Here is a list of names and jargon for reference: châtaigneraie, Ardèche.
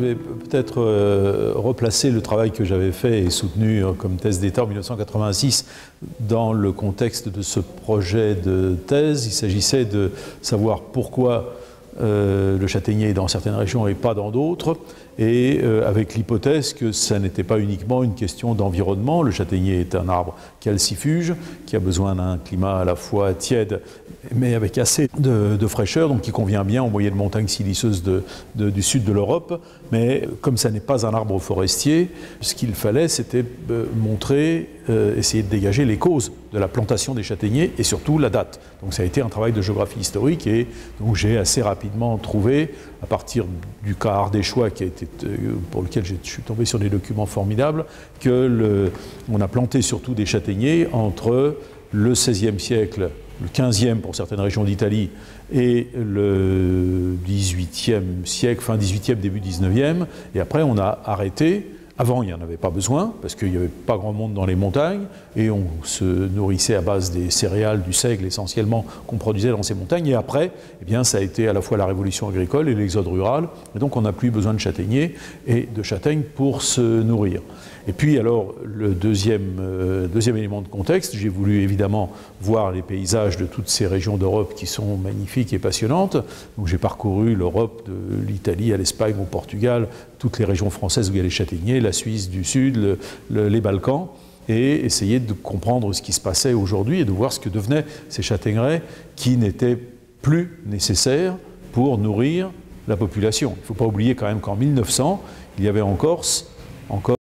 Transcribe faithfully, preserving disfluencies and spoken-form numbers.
je vais peut-être euh, replacer le travail que j'avais fait et soutenu euh, comme thèse d'État en mille neuf cent quatre-vingt-six dans le contexte de ce projet de thèse. Il s'agissait de savoir pourquoi euh, le châtaignier est dans certaines régions et pas dans d'autres, et euh, avec l'hypothèse que ça n'était pas uniquement une question d'environnement. Le châtaignier est un arbre calcifuge qui a besoin d'un climat à la fois tiède mais avec assez de, de fraîcheur, donc qui convient bien aux moyennes montagnes siliceuses de, de, du sud de l'Europe. Mais comme ça n'est pas un arbre forestier, ce qu'il fallait, c'était euh, montrer, euh, essayer de dégager les causes de la plantation des châtaigniers et surtout la date. Donc ça a été un travail de géographie historique, et donc j'ai assez rapidement trouvé, à partir du cas ardéchois qui a été, pour lequel je suis tombé sur des documents formidables, que le, on a planté surtout des châtaigniers entre le seizième siècle, le quinzième pour certaines régions d'Italie, et le dix-huitième siècle, fin dix-huitième, début dix-neuvième, et après on a arrêté. Avant, il n'y en avait pas besoin, parce qu'il n'y avait pas grand monde dans les montagnes, et on se nourrissait à base des céréales, du seigle essentiellement, qu'on produisait dans ces montagnes. Et après, eh bien, ça a été à la fois la révolution agricole et l'exode rural, et donc on n'a plus besoin de châtaigniers et de châtaignes pour se nourrir. Et puis alors, le deuxième, euh, deuxième élément de contexte, j'ai voulu évidemment voir les paysages de toutes ces régions d'Europe qui sont magnifiques et passionnantes. Donc j'ai parcouru l'Europe, de l'Italie à l'Espagne, au Portugal, toutes les régions françaises où il y a les châtaigniers, la Suisse du Sud, le, le, les Balkans, et essayer de comprendre ce qui se passait aujourd'hui et de voir ce que devenaient ces châtaigneraies qui n'étaient plus nécessaires pour nourrir la population. Il ne faut pas oublier quand même qu'en mille neuf cents, il y avait en Corse, encore